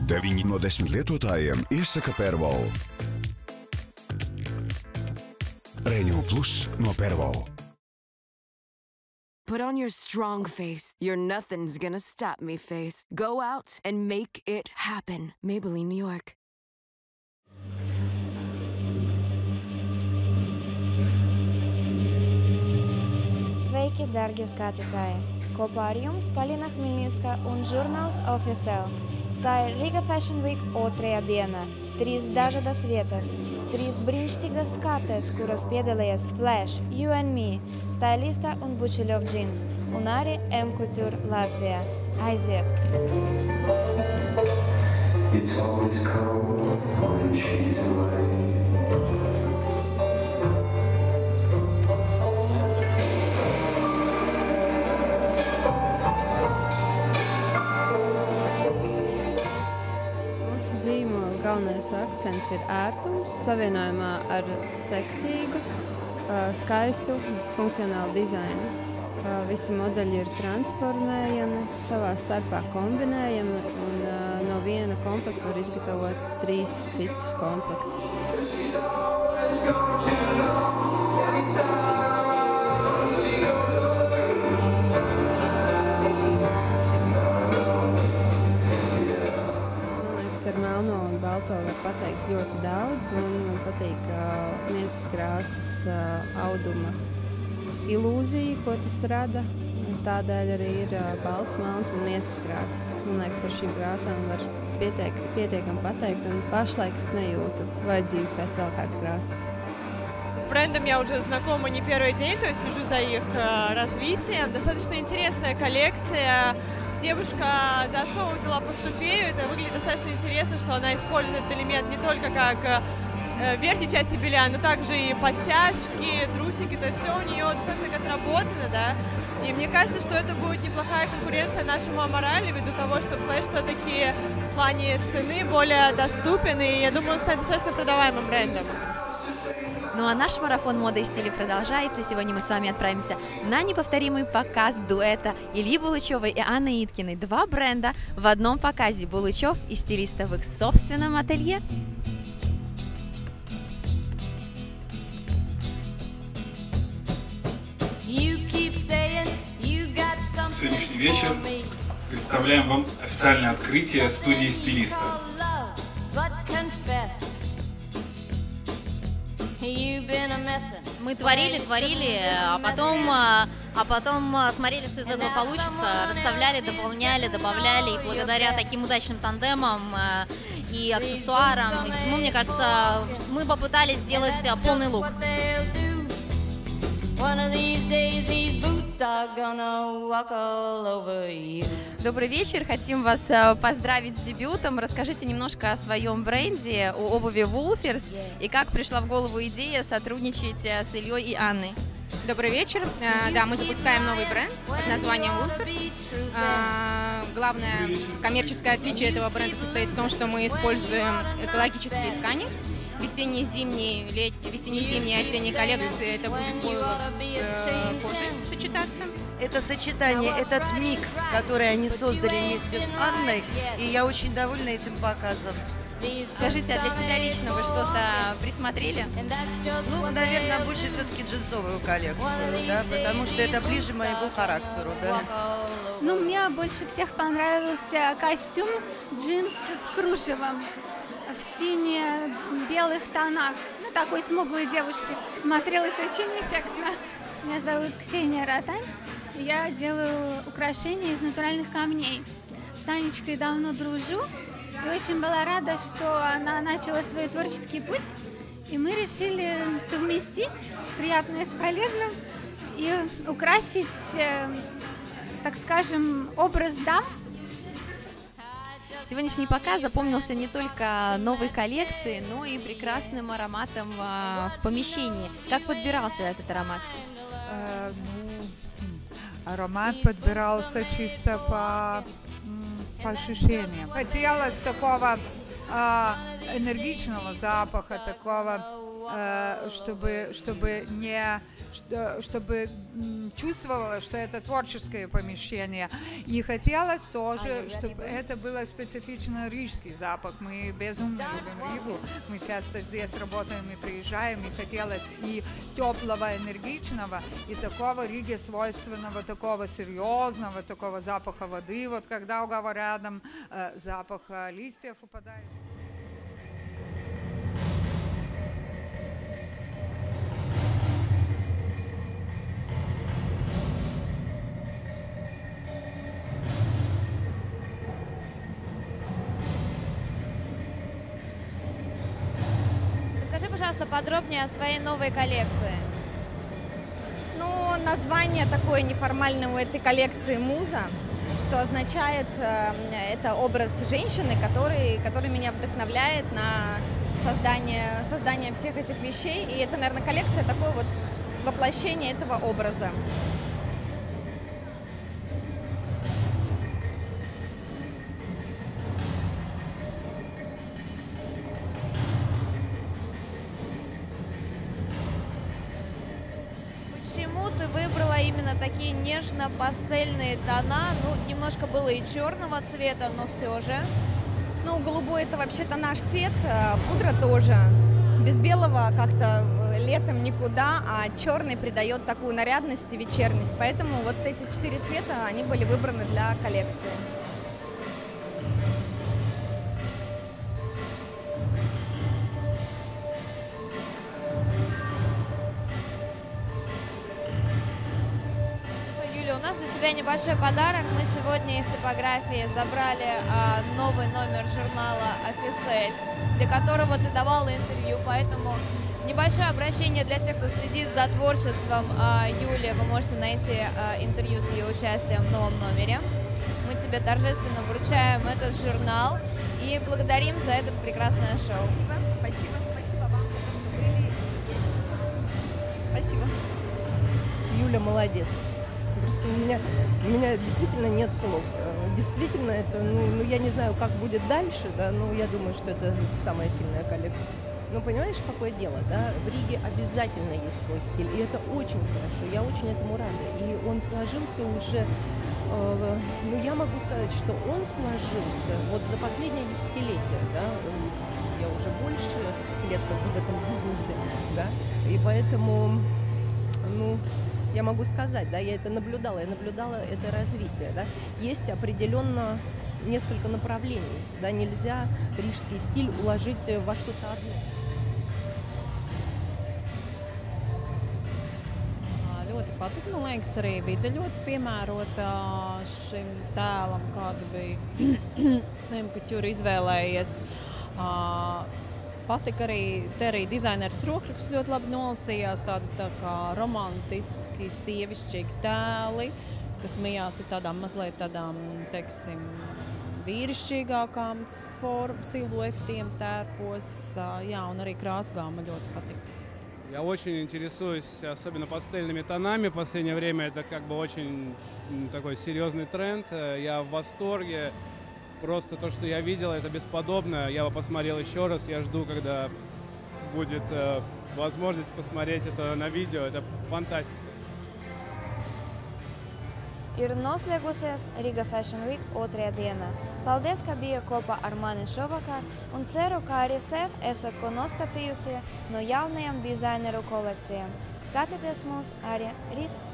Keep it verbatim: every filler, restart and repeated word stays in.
devyniasdešimtieji įsikapervau. Renew Plus no pervau. Put on your strong face, your nothing's gonna stop me face. Go out and make it happen. Maybelline New York. Sveiki, dargi skatītāji! Kopā ar jums Polina Hmельницкая un žurnāls Oficiāl. Tā ir Riga Fashion Week otrajā dienā. Trīs dažādas vietas, trīs brīnišķīgas skates, kuras piedalījies Flash, You and Me, stylista un Bučiļov džins, Unari M Couture Latvijā. Aiziet! It's always cold when she's away. Zīmola galvenais akcents ir ērtums, savienojumā ar seksīgu, skaistu, funkcionālu dizainu. Visi modeļi ir transformējami, savā starpā kombinējami un no viena komplekta var izgatavot trīs citus komplektus. Ar melno un balto var pateikt ļoti daudz, un man patīk uh, miesas krāsas uh, auduma ilūzija, ko tas rada. Tādēļ arī ir uh, balts, melns un miesas krāsas. Man liekas, ar šīm krāsām var pietiek, pietiekami pateikt, un pašlaik es nejūtu vajadzību pēc vēl kādas krāsas. С брендом я уже знакома не первый день, то есть слежу за их uh, развитием. Достаточно интересная коллекция. Девушка за основу взяла портупею, это выглядит достаточно интересно, что она использует этот элемент не только как верхней части белья, но также и подтяжки, трусики, то есть все у нее достаточно отработано, да. И мне кажется, что это будет неплохая конкуренция нашему Аморали, ввиду того, что Flash все-таки в плане цены более доступен, и я думаю, он станет достаточно продаваемым брендом. Ну а наш марафон моды и стиля продолжается. Сегодня мы с вами отправимся на неповторимый показ дуэта Ильи Булычевой и Анны Иткиной. Два бренда в одном показе. Булычев и стилиста в их собственном ателье. Сегодняшний вечер представляем вам официальное открытие студии стилиста. Мы творили, творили, а потом, а потом смотрели, что из этого получится, расставляли, дополняли, добавляли, и благодаря таким удачным тандемам и аксессуарам и всему, мне кажется, мы попытались сделать полный лук. Добрый вечер, хотим вас поздравить с дебютом. Расскажите немножко о своем бренде, о обуви Wolfers и как пришла в голову идея сотрудничать с Ильей и Анной. Добрый вечер. Да, мы запускаем новый бренд под названием Wolfers. Главное коммерческое отличие этого бренда состоит в том, что мы используем экологические ткани. Весенне-зимние, летние, весенне-зимние, осенние коллекции, это будет с кожей сочетаться. Это сочетание, этот микс, который они создали вместе с Анной, и я очень довольна этим показом. Скажите, а для себя лично вы что-то присмотрели? Ну, наверное, больше все-таки джинсовую коллекцию, да, потому что это ближе моему характеру, да. Ну, мне больше всех понравился костюм джинс с кружевом в сине-белых тонах. Ну, такой смуглой девушке. Смотрелась очень эффектно. Меня зовут Ксения Ротан. Я делаю украшения из натуральных камней. С Анечкой давно дружу. И очень была рада, что она начала свой творческий путь. И мы решили совместить приятное с полезным и украсить, так скажем, образ дам. Сегодняшний показ запомнился не только новой коллекцией, но и прекрасным ароматом в помещении. Как подбирался этот аромат? Э, ну, аромат подбирался чисто по, по ощущениям. Хотелось такого э, энергичного запаха, такого, э, чтобы, чтобы не... чтобы чувствовала, что это творческое помещение. И хотелось тоже, чтобы это было специфично рижский запах. Мы безумно любим Ригу. Мы часто здесь работаем и приезжаем. И хотелось и теплого, энергичного, и такого Риге свойственного, такого серьезного, такого запаха воды. Вот когда у Гава рядом э, запах листьев упадает. Пожалуйста, подробнее о своей новой коллекции. Ну, название такое неформальное у этой коллекции — «МУЗА», что означает, э, это образ женщины, который, который меня вдохновляет на создание, создание всех этих вещей. И это, наверное, коллекция, такое вот воплощение этого образа. Выбрала именно такие нежно-пастельные тона, ну, немножко было и черного цвета, но все же. Ну, голубой — это вообще-то наш цвет, пудра тоже. Без белого как-то летом никуда, а черный придает такую нарядность и вечерность. Поэтому вот эти четыре цвета, они были выбраны для коллекции. Небольшой подарок. Мы сегодня из типографии забрали а, новый номер журнала «Офисель», для которого ты давала интервью, поэтому небольшое обращение для тех, кто следит за творчеством а, Юли. Вы можете найти а, интервью с ее участием в новом номере. Мы тебе торжественно вручаем этот журнал и благодарим за это прекрасное шоу. Спасибо, спасибо, спасибо вам. Спасибо. Юля молодец. Просто у меня, у меня действительно нет слов. Действительно, это, ну, я не знаю, как будет дальше, да, но я думаю, что это самая сильная коллекция. Но понимаешь, какое дело, да, в Риге обязательно есть свой стиль, и это очень хорошо, я очень этому рада. И он сложился уже, э, ну, я могу сказать, что он сложился вот за последнее десятилетие, да, я уже больше лет как бы в этом бизнесе, да, и поэтому, ну... Я могу сказать, да, я это наблюдала, я наблюдала это развитие, да. Есть определенно несколько направлений, да, нельзя рижский стиль уложить во что-то одно. Ļoti patika, man liekas, arī vide ļoti piemērota šim tēlam, kādu bija M Couture izvēlējies. Patika arī, te arī dizaineris rokraksts ļoti labi nolasījās, tādi tā kā romantiski, sievišķīgi tēli, kas mijās ir tādām mazliet tādām, teiksim, vīrišķīgākām formu, siluetiem tērpos, jā, un arī krāsgāma ļoti patika. Я очень интересуюсь, особенно пастельными тонами в последнее время, это как бы очень такой серьезный тренд, я в восторге. Просто то, что я видел, это бесподобно. Я его посмотрел еще раз. Я жду, когда будет э, возможность посмотреть это на видео. Это фантастика. Ir noslēgusies Riga Fashion Week otrajā dienā. Paldies, ka bija kopā ar mani šovakar, un ceru, ka arī sev esat ko noskatījusi no jaunajām dizaineru kolekcijām. Skatieties mūs arī rīt.